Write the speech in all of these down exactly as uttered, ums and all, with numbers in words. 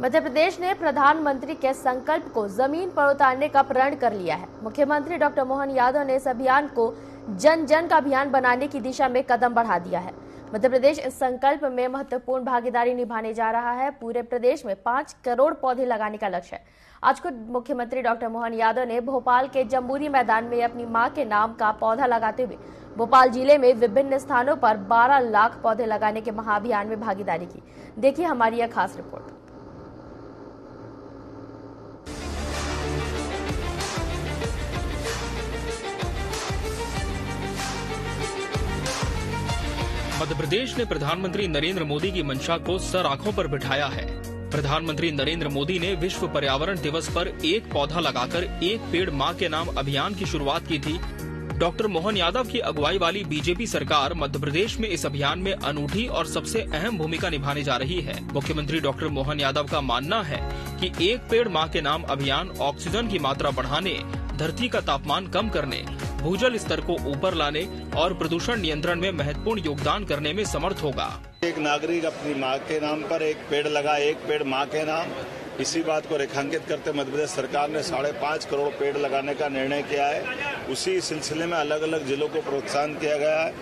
मध्य प्रदेश ने प्रधानमंत्री के संकल्प को जमीन पर उतारने का प्रण कर लिया है। मुख्यमंत्री डॉक्टर मोहन यादव ने इस अभियान को जन जन का अभियान बनाने की दिशा में कदम बढ़ा दिया है। मध्य प्रदेश इस संकल्प में महत्वपूर्ण भागीदारी निभाने जा रहा है। पूरे प्रदेश में पाँच करोड़ पौधे लगाने का लक्ष्य है। आज को मुख्यमंत्री डॉक्टर मोहन यादव ने भोपाल के जम्बूरी मैदान में अपनी मां के नाम का पौधा लगाते हुए भोपाल जिले में विभिन्न स्थानों पर बारह लाख पौधे लगाने के महाअभियान में भागीदारी की। देखिए हमारी यह खास रिपोर्ट। मध्य प्रदेश ने प्रधानमंत्री नरेंद्र मोदी की मंशा को सर आंखों पर बिठाया है। प्रधानमंत्री नरेंद्र मोदी ने विश्व पर्यावरण दिवस पर एक पौधा लगाकर एक पेड़ मां के नाम अभियान की शुरुआत की थी। डॉक्टर मोहन यादव की अगुवाई वाली बीजेपी सरकार मध्य प्रदेश में इस अभियान में अनूठी और सबसे अहम भूमिका निभाने जा रही है। मुख्यमंत्री डॉक्टर मोहन यादव का मानना है कि एक पेड़ मां के नाम अभियान ऑक्सीजन की मात्रा बढ़ाने, धरती का तापमान कम करने, भूजल स्तर को ऊपर लाने और प्रदूषण नियंत्रण में महत्वपूर्ण योगदान करने में समर्थ होगा। एक नागरिक अपनी मां के नाम पर एक पेड़ लगा, एक पेड़ मां के नाम, इसी बात को रेखांकित करते मध्य प्रदेश सरकार ने साढ़े पाँच करोड़ पेड़ लगाने का निर्णय किया है। उसी सिलसिले में अलग अलग जिलों को प्रोत्साहन किया गया है।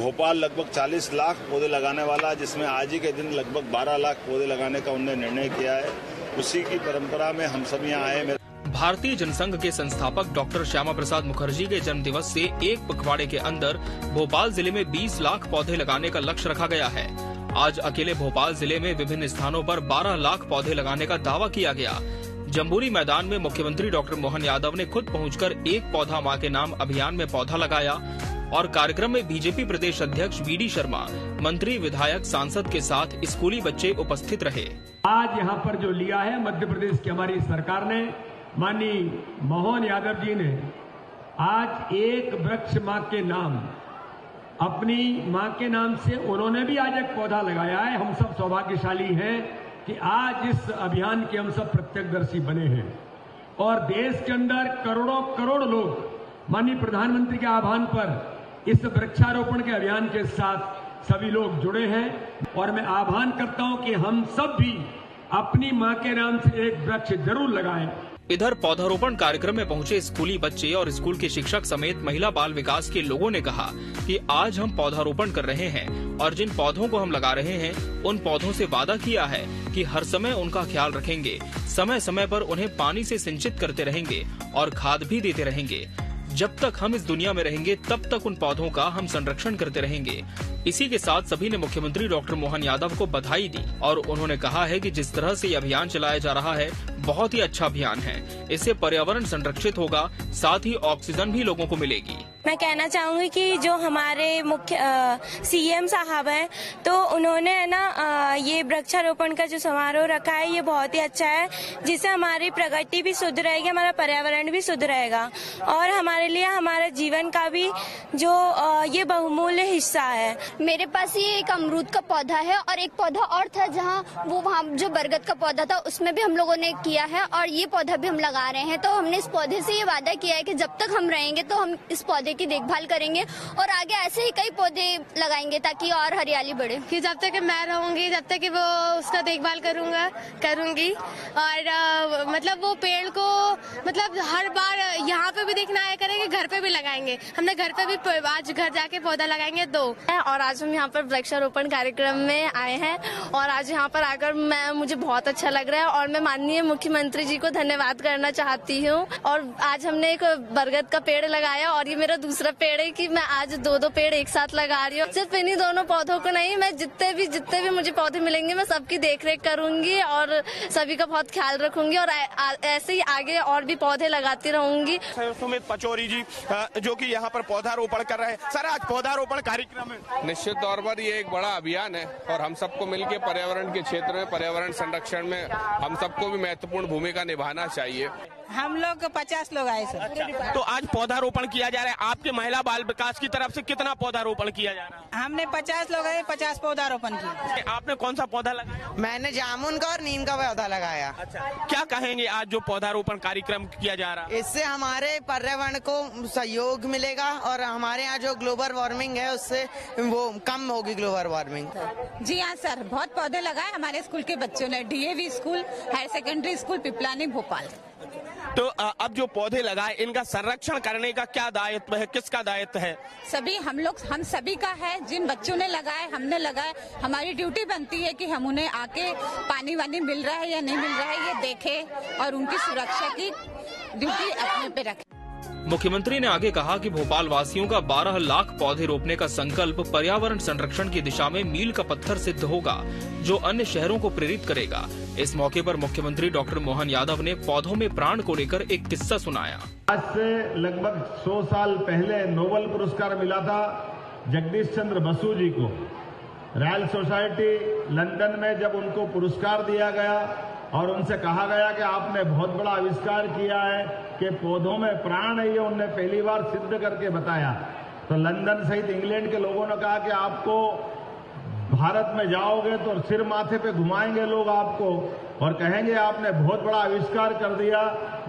भोपाल लगभग चालीस लाख पौधे लगाने वाला है, जिसमें आज ही के दिन लगभग बारह लाख पौधे लगाने का उन्होंने निर्णय किया है। उसी की परंपरा में हम सब यहाँ आए। भारतीय जनसंघ के संस्थापक डॉक्टर श्यामा प्रसाद मुखर्जी के जन्म दिवस से एक पखवाड़े के अंदर भोपाल जिले में बीस लाख पौधे लगाने का लक्ष्य रखा गया है। आज अकेले भोपाल जिले में विभिन्न स्थानों पर बारह लाख पौधे लगाने का दावा किया गया। जम्बूरी मैदान में मुख्यमंत्री डॉक्टर मोहन यादव ने खुद पहुंचकर एक पौधा मां के नाम अभियान में पौधा लगाया और कार्यक्रम में बीजेपी प्रदेश अध्यक्ष बी डी शर्मा, मंत्री, विधायक, सांसद के साथ स्कूली बच्चे उपस्थित रहे। आज यहाँ पर जो लिया है मध्य प्रदेश की हमारी सरकार ने, माननीय मोहन यादव जी ने, आज एक वृक्ष मां के नाम, अपनी मां के नाम से उन्होंने भी आज एक पौधा लगाया है। हम सब सौभाग्यशाली हैं कि आज इस अभियान के हम सब प्रत्यक्षदर्शी बने हैं और देश के अंदर करोड़ों करोड़ लोग माननीय प्रधानमंत्री के आह्वान पर इस वृक्षारोपण के अभियान के साथ सभी लोग जुड़े हैं। और मैं आह्वान करता हूं कि हम सब भी अपनी मां के नाम से एक वृक्ष जरूर लगाएं। इधर पौधारोपण कार्यक्रम में पहुंचे स्कूली बच्चे और स्कूल के शिक्षक समेत महिला बाल विकास के लोगों ने कहा कि आज हम पौधारोपण कर रहे हैं और जिन पौधों को हम लगा रहे हैं उन पौधों से वादा किया है कि हर समय उनका ख्याल रखेंगे, समय समय पर उन्हें पानी से सिंचित करते रहेंगे और खाद भी देते रहेंगे। जब तक हम इस दुनिया में रहेंगे तब तक उन पौधों का हम संरक्षण करते रहेंगे। इसी के साथ सभी ने मुख्यमंत्री डॉक्टर मोहन यादव को बधाई दी और उन्होंने कहा है कि जिस तरह से ये अभियान चलाया जा रहा है बहुत ही अच्छा अभियान है। इससे पर्यावरण संरक्षित होगा, साथ ही ऑक्सीजन भी लोगों को मिलेगी। मैं कहना चाहूंगी कि जो हमारे मुख्य सीएम साहब हैं, तो उन्होंने है ना आ, ये वृक्षारोपण का जो समारोह रखा है ये बहुत ही अच्छा है, जिससे हमारी प्रगति भी शुद्ध रहेगी, हमारा पर्यावरण भी शुद्ध रहेगा और हमारे लिए हमारा जीवन का भी जो आ, ये बहुमूल्य हिस्सा है। मेरे पास ये एक अमरूद का पौधा है और एक पौधा और था जहाँ वो वहाँ जो बरगद का पौधा था उसमें भी हम लोगों ने किया है और ये पौधा भी हम लगा रहे हैं। तो हमने इस पौधे से ये वादा किया है कि जब तक हम रहेंगे तो हम इस पौधे की देखभाल करेंगे और आगे ऐसे ही कई पौधे लगाएंगे ताकि और हरियाली बढ़े। कि जब तक मैं रहूंगी जब तक कि वो उसका देखभाल करूंगा करूंगी और आ, मतलब वो पेड़ को मतलब हर बार यहाँ पे भी देखना आया करेंगे, घर पे भी लगाएंगे। हमने घर पे भी आज घर जाके पौधा लगाएंगे दो। और आज हम यहाँ पर वृक्षारोपण कार्यक्रम में आए हैं और आज यहाँ पर आकर मैं मुझे बहुत अच्छा लग रहा है और मैं माननीय मुख्यमंत्री जी को धन्यवाद करना चाहती हूँ। और आज हमने एक बरगद का पेड़ लगाया और ये मेरा दूसरा पेड़ है कि मैं आज दो दो पेड़ एक साथ लगा रही हूँ। सिर्फ इन्हीं दोनों पौधों को नहीं, मैं जितने भी जितने भी मुझे पौधे मिलेंगे मैं सबकी देखरेख करूंगी और सभी का बहुत ख्याल रखूंगी और आ, आ, ऐसे ही आगे और भी पौधे लगाती रहूंगी। सुमित पचोरी जी जो कि यहाँ पर पौधारोपण कर रहे हैं, सर आज पौधारोपण कार्यक्रम है। निश्चित तौर पर ये एक बड़ा अभियान है और हम सबको मिलकर पर्यावरण के क्षेत्र में, पर्यावरण संरक्षण में हम सबको भी महत्वपूर्ण भूमिका निभाना चाहिए। हम लोग पचास लोग आए सर। अच्छा, तो आज पौधारोपण किया जा रहा है आपके महिला बाल विकास की तरफ से, कितना पौधारोपण किया जा रहा है? हमने पचास लोग आए, पचास पौधारोपण किया। आपने कौन सा पौधा लगाया? मैंने जामुन का और नीम का पौधा लगाया। अच्छा, क्या कहेंगे आज जो पौधारोपण कार्यक्रम किया जा रहा है? इससे हमारे पर्यावरण को सहयोग मिलेगा और हमारे यहाँ जो ग्लोबल वार्मिंग है उससे वो कम होगी ग्लोबल वार्मिंग। जी हाँ सर, बहुत पौधे लगाए हमारे स्कूल के बच्चों ने, D A V school, higher secondary school, Piplani, Bhopal. तो अब जो पौधे लगाए इनका संरक्षण करने का क्या दायित्व है, किसका दायित्व है? सभी हम लोग, हम सभी का है। जिन बच्चों ने लगाए, हमने लगाए, हमारी ड्यूटी बनती है कि हम उन्हें आके पानी वानी मिल रहा है या नहीं मिल रहा है ये देखें और उनकी सुरक्षा की ड्यूटी अपने पे रखें। मुख्यमंत्री ने आगे कहा कि भोपाल वासियों का बारह लाख पौधे रोपने का संकल्प पर्यावरण संरक्षण की दिशा में मील का पत्थर सिद्ध होगा, जो अन्य शहरों को प्रेरित करेगा। इस मौके पर मुख्यमंत्री डॉक्टर मोहन यादव ने पौधों में प्राण को लेकर एक किस्सा सुनाया। आज से लगभग सौ साल पहले नोबेल पुरस्कार मिला था जगदीश चंद्र बसु जी को। रॉयल सोसाइटी लंदन में जब उनको पुरस्कार दिया गया और उनसे कहा गया कि आपने बहुत बड़ा आविष्कार किया है कि पौधों में प्राण है, ये उनने पहली बार सिद्ध करके बताया। तो लंदन सहित इंग्लैंड के लोगों ने कहा कि आपको भारत में जाओगे तो सिर माथे पे घुमाएंगे लोग आपको और कहेंगे आपने बहुत बड़ा आविष्कार कर दिया,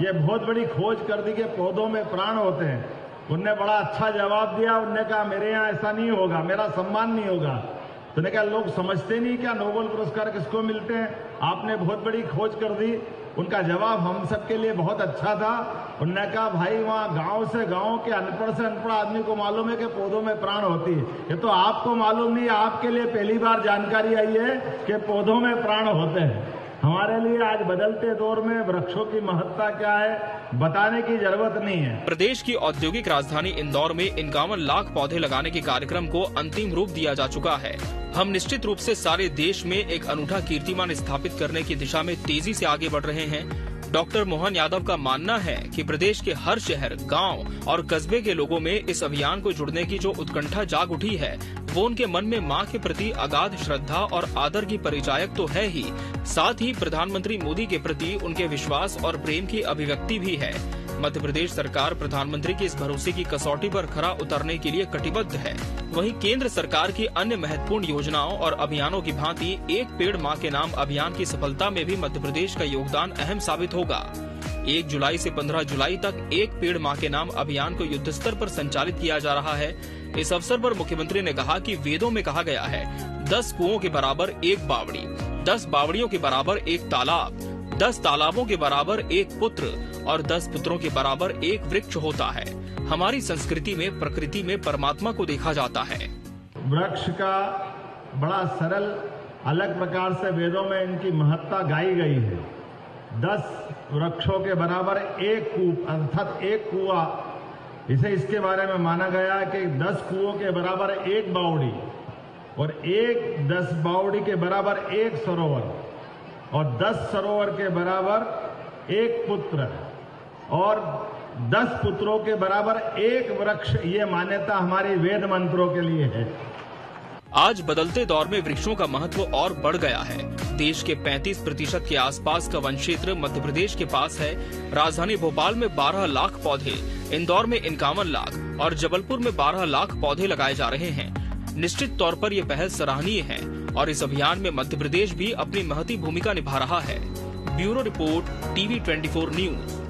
ये बहुत बड़ी खोज कर दी कि पौधों में प्राण होते हैं। उनने बड़ा अच्छा जवाब दिया, उनने कहा मेरे यहाँ ऐसा नहीं होगा, मेरा सम्मान नहीं होगा। तो क्या लोग समझते नहीं क्या नोबेल पुरस्कार किसको मिलते हैं? आपने बहुत बड़ी खोज कर दी। उनका जवाब हम सबके लिए बहुत अच्छा था। उन्होंने कहा भाई वहाँ गांव से गांव के अनपढ़ से अनपढ़ आदमी को मालूम है कि पौधों में प्राण होती है, ये तो आपको मालूम नहीं, आपके लिए पहली बार जानकारी आई है कि पौधों में प्राण होते हैं। हमारे लिए आज बदलते दौर में वृक्षों की महत्ता क्या है बताने की जरूरत नहीं है। प्रदेश की औद्योगिक राजधानी इंदौर में इक्यावन लाख पौधे लगाने के कार्यक्रम को अंतिम रूप दिया जा चुका है। हम निश्चित रूप से सारे देश में एक अनूठा कीर्तिमान स्थापित करने की दिशा में तेजी से आगे बढ़ रहे हैं। डॉक्टर मोहन यादव का मानना है कि प्रदेश के हर शहर, गांव और कस्बे के लोगों में इस अभियान को जुड़ने की जो उत्कंठा जाग उठी है वो उनके मन में मां के प्रति अगाध श्रद्धा और आदर की परिचायक तो है ही, साथ ही प्रधानमंत्री मोदी के प्रति उनके विश्वास और प्रेम की अभिव्यक्ति भी है। मध्य प्रदेश सरकार प्रधानमंत्री के इस भरोसे की कसौटी पर खरा उतरने के लिए कटिबद्ध है। वहीं केंद्र सरकार की अन्य महत्वपूर्ण योजनाओं और अभियानों की भांति एक पेड़ मां के नाम अभियान की सफलता में भी मध्य प्रदेश का योगदान अहम साबित होगा। एक जुलाई से पंद्रह जुलाई तक एक पेड़ मां के नाम अभियान को युद्ध स्तर पर संचालित किया जा रहा है। इस अवसर पर मुख्यमंत्री ने कहा कि वेदों में कहा गया है, दस कुओं के बराबर एक बावड़ी, दस बावड़ियों के बराबर एक तालाब, दस तालाबों के बराबर एक पुत्र और दस पुत्रों के बराबर एक वृक्ष होता है। हमारी संस्कृति में प्रकृति में परमात्मा को देखा जाता है। वृक्ष का बड़ा सरल अलग प्रकार से वेदों में इनकी महत्ता गाई गई है। दस वृक्षों के बराबर एक कूप अर्थात एक कुआ, इसे इसके बारे में माना गया कि दस कुओं के बराबर एक बावड़ी और एक दस बावड़ी के बराबर एक सरोवर और दस सरोवर के बराबर एक पुत्र और दस पुत्रों के बराबर एक वृक्ष, ये मान्यता हमारे वेद मंत्रों के लिए है। आज बदलते दौर में वृक्षों का महत्व और बढ़ गया है। देश के पैंतीस प्रतिशत के आसपास का वन क्षेत्र मध्य प्रदेश के पास है। राजधानी भोपाल में बारह लाख पौधे, इंदौर में इक्यावन लाख और जबलपुर में बारह लाख पौधे लगाए जा रहे हैं। निश्चित तौर पर ये पहल सराहनीय है और इस अभियान में मध्य प्रदेश भी अपनी महती भूमिका निभा रहा है। Bureau report, TV twenty four news.